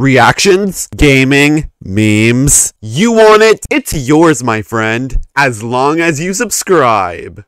reactions, gaming, memes. You want it? It's yours, my friend, as long as you subscribe.